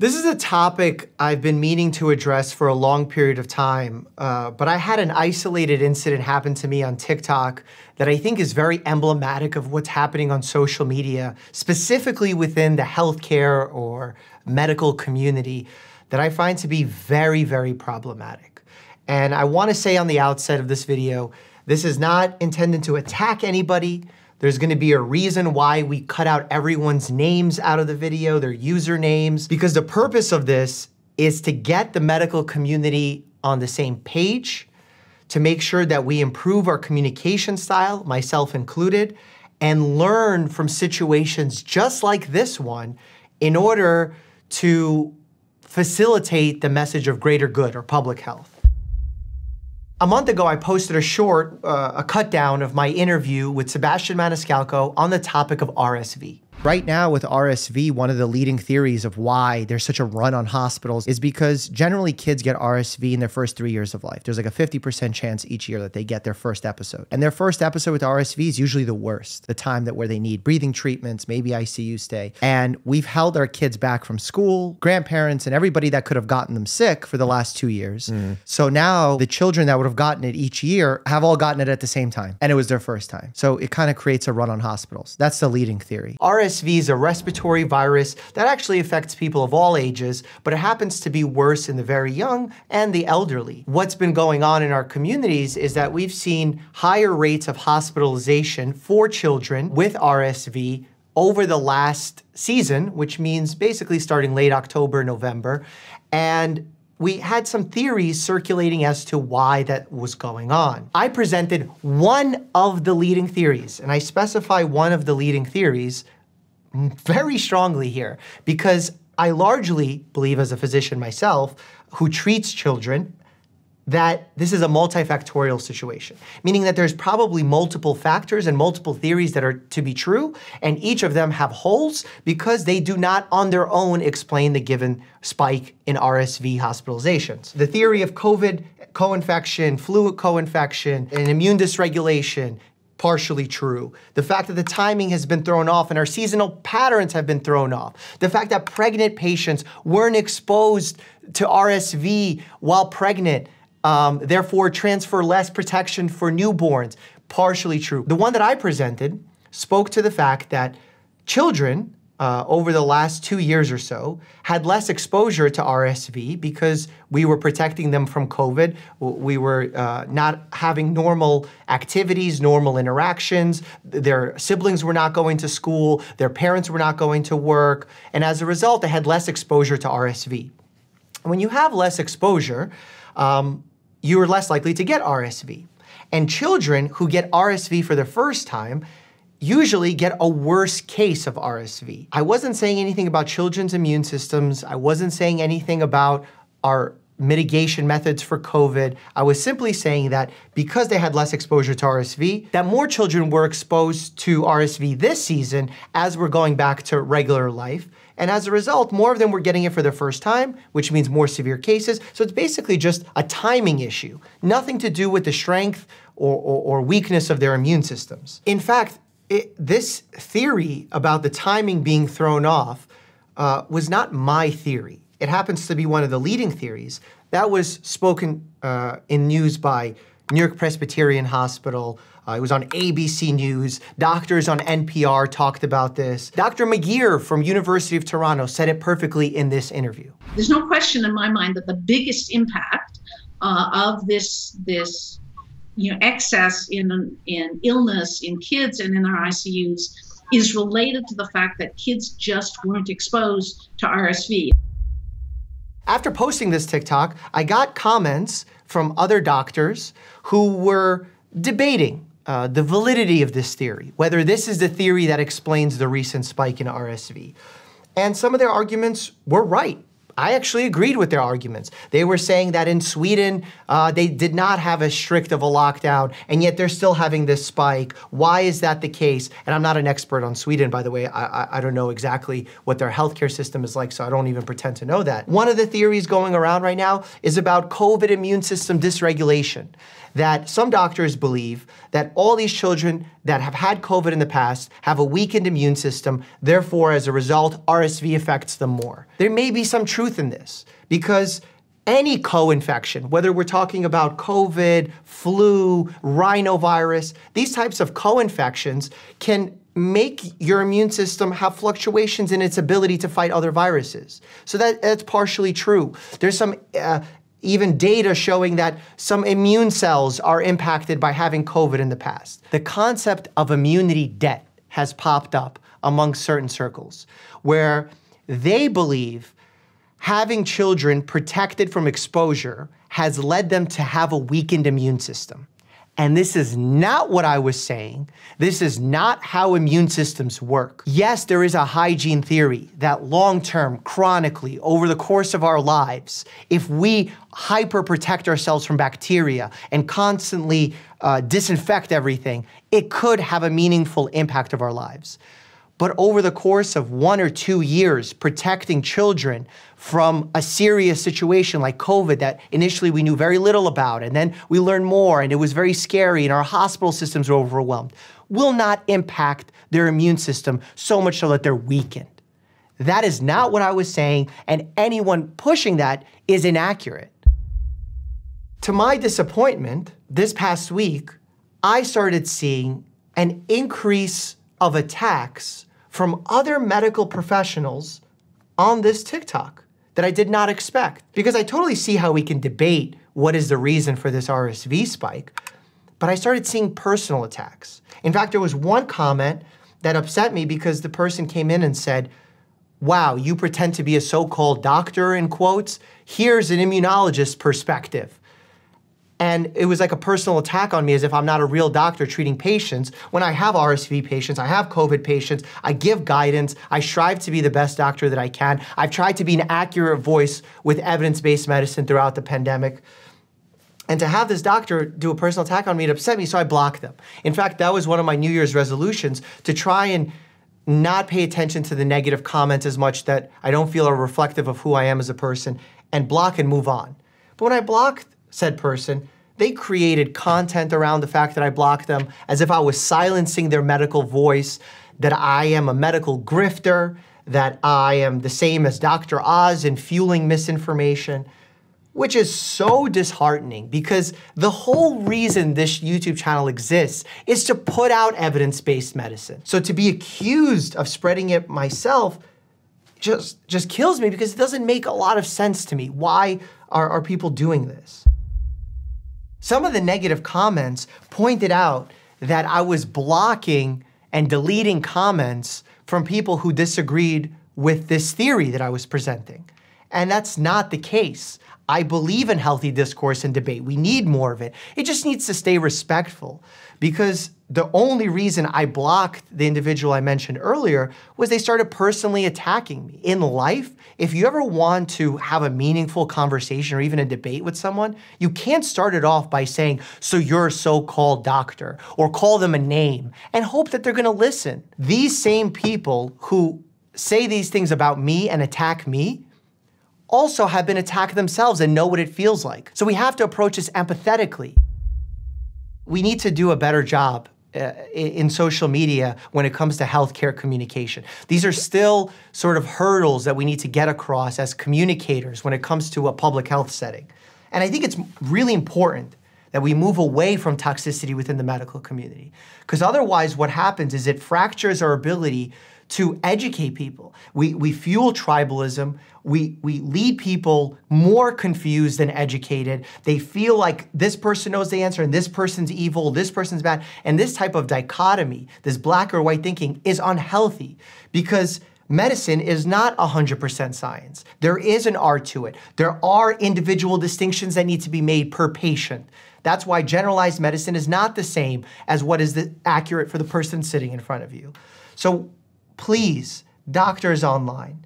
This is a topic I've been meaning to address for a long period of time, but I had an isolated incident happen to me on TikTok that I think is very emblematic of what's happening on social media, specifically within the healthcare or medical community, that I find to be very, very problematic. And I want to say on the outset of this video, this is not intended to attack anybody. There's going to be a reason why we cut out everyone's names out of the video, their usernames, because the purpose of this is to get the medical community on the same page, to make sure that we improve our communication style, myself included, and learn from situations just like this one in order to facilitate the message of greater good or public health. A month ago, I posted a short, a cut down of my interview with Sebastian Maniscalco on the topic of RSV. Right now with RSV, one of the leading theories of why there's such a run on hospitals is because generally kids get RSV in their first 3 years of life. There's like a 50% chance each year that they get their first episode. And their first episode with RSV is usually the worst, the time that where they need breathing treatments, maybe ICU stay. And we've held our kids back from school, grandparents, and everybody that could have gotten them sick for the last 2 years. So now the children that would have gotten it each year have all gotten it at the same time. And it was their first time. So it kind of creates a run on hospitals. That's the leading theory. RSV is a respiratory virus that actually affects people of all ages, but it happens to be worse in the very young and the elderly. What's been going on in our communities is that we've seen higher rates of hospitalization for children with RSV over the last season, which means basically starting late October, November, and we had some theories circulating as to why that was going on. I presented one of the leading theories, and I specify one of the leading theories very strongly here, because I largely believe, as a physician myself who treats children, that this is a multifactorial situation, meaning that there's probably multiple factors and multiple theories that are to be true, and each of them have holes because they do not on their own explain the given spike in RSV hospitalizations. The theory of COVID co-infection, flu co-infection, and immune dysregulation, partially true. The fact that the timing has been thrown off and our seasonal patterns have been thrown off. The fact that pregnant patients weren't exposed to RSV while pregnant, therefore transfer less protection for newborns, partially true. The one that I presented spoke to the fact that children over the last 2 years or so had less exposure to RSV because we were protecting them from COVID. We were not having normal activities, normal interactions. Their siblings were not going to school. Their parents were not going to work. And as a result, they had less exposure to RSV. When you have less exposure, you are less likely to get RSV. And children who get RSV for the first time usually get a worse case of RSV. I wasn't saying anything about children's immune systems. I wasn't saying anything about our mitigation methods for COVID. I was simply saying that because they had less exposure to RSV, that more children were exposed to RSV this season as we're going back to regular life. And as a result, more of them were getting it for the first time, which means more severe cases. So it's basically just a timing issue, nothing to do with the strength or weakness of their immune systems. In fact, this theory about the timing being thrown off was not my theory. It happens to be one of the leading theories. That was spoken in news by New York Presbyterian Hospital. It was on ABC News. Doctors on NPR talked about this. Dr. McGeer from University of Toronto said it perfectly in this interview. There's no question in my mind that the biggest impact of this excess in illness in kids and in our ICUs is related to the fact that kids just weren't exposed to RSV. After posting this TikTok, I got comments from other doctors who were debating the validity of this theory, whether this is the theory that explains the recent spike in RSV. And some of their arguments were right. I actually agreed with their arguments. They were saying that in Sweden, they did not have as strict of a lockdown, and yet they're still having this spike. Why is that the case? And I'm not an expert on Sweden, by the way. I don't know exactly what their healthcare system is like, so I don't even pretend to know that. One of the theories going around right now is about COVID immune system dysregulation. that some doctors believe that all these children that have had COVID in the past have a weakened immune system, therefore, as a result, RSV affects them more. There may be some truth in this, because any co-infection, whether we're talking about COVID, flu, rhinovirus, these types of co-infections can make your immune system have fluctuations in its ability to fight other viruses. So that's partially true. There's some even data showing that some immune cells are impacted by having COVID in the past. The concept of immunity debt has popped up among certain circles, where they believe having children protected from exposure has led them to have a weakened immune system. And this is not what I was saying. This is not how immune systems work. Yes, there is a hygiene theory that long-term, chronically, over the course of our lives, if we hyper-protect ourselves from bacteria and constantly disinfect everything, it could have a meaningful impact of our lives. But over the course of 1 or 2 years, protecting children from a serious situation like COVID that initially we knew very little about, and then we learned more and it was very scary and our hospital systems were overwhelmed, will not impact their immune system so much so that they're weakened. That is not what I was saying, and anyone pushing that is inaccurate. To my disappointment, this past week, I started seeing an increase of attacks from other medical professionals on this TikTok that I did not expect. Because I totally see how we can debate what is the reason for this RSV spike, but I started seeing personal attacks. In fact, there was one comment that upset me because the person came in and said, "Wow, you pretend to be a so-called doctor," in quotes, "here's an immunologist's perspective." And it was like a personal attack on me, as if I'm not a real doctor treating patients, when I have RSV patients, I have COVID patients, I give guidance, I strive to be the best doctor that I can. I've tried to be an accurate voice with evidence-based medicine throughout the pandemic. And to have this doctor do a personal attack on me, it upset me, so I blocked them. In fact, that was one of my New Year's resolutions, to try and not pay attention to the negative comments as much that I don't feel are reflective of who I am as a person, and block and move on. But when I blocked said person, they created content around the fact that I blocked them, as if I was silencing their medical voice, that I am a medical grifter, that I am the same as Dr. Oz in fueling misinformation, which is so disheartening, because the whole reason this YouTube channel exists is to put out evidence-based medicine. So to be accused of spreading it myself just kills me, because it doesn't make a lot of sense to me. Why are people doing this? Some of the negative comments pointed out that I was blocking and deleting comments from people who disagreed with this theory that I was presenting. And that's not the case. I believe in healthy discourse and debate. We need more of it. It just needs to stay respectful, because the only reason I blocked the individual I mentioned earlier was they started personally attacking me. In life, if you ever want to have a meaningful conversation or even a debate with someone, you can't start it off by saying, "So you're a so-called doctor," or call them a name and hope that they're gonna listen. These same people who say these things about me and attack me also have been attacked themselves and know what it feels like. So we have to approach this empathetically. We need to do a better job in social media when it comes to healthcare communication. These are still sort of hurdles that we need to get across as communicators when it comes to a public health setting. And I think it's really important that we move away from toxicity within the medical community, because otherwise what happens is it fractures our ability to educate people. We fuel tribalism. We lead people more confused than educated. They feel like this person knows the answer and this person's evil, this person's bad. And this type of dichotomy, this black or white thinking, is unhealthy, because medicine is not 100% science. There is an art to it. There are individual distinctions that need to be made per patient. That's why generalized medicine is not the same as what is accurate for the person sitting in front of you. So, please, doctors online,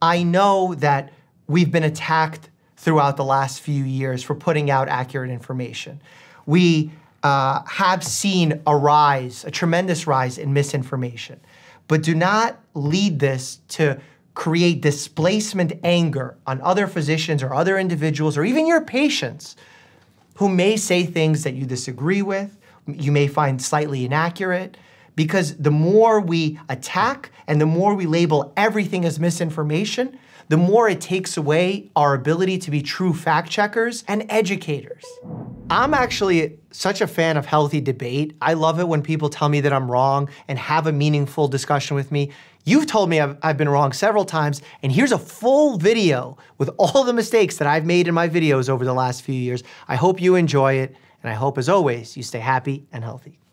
I know that we've been attacked throughout the last few years for putting out accurate information. We have seen a rise, a tremendous rise in misinformation, but do not lead this to create displacement anger on other physicians or other individuals or even your patients. who may say things that you disagree with, you may find slightly inaccurate, because the more we attack and the more we label everything as misinformation, the more it takes away our ability to be true fact checkers and educators. I'm actually such a fan of healthy debate. I love it when people tell me that I'm wrong and have a meaningful discussion with me. You've told me I've been wrong several times, and here's a full video with all the mistakes that I've made in my videos over the last few years. I hope you enjoy it, and I hope, as always, you stay happy and healthy.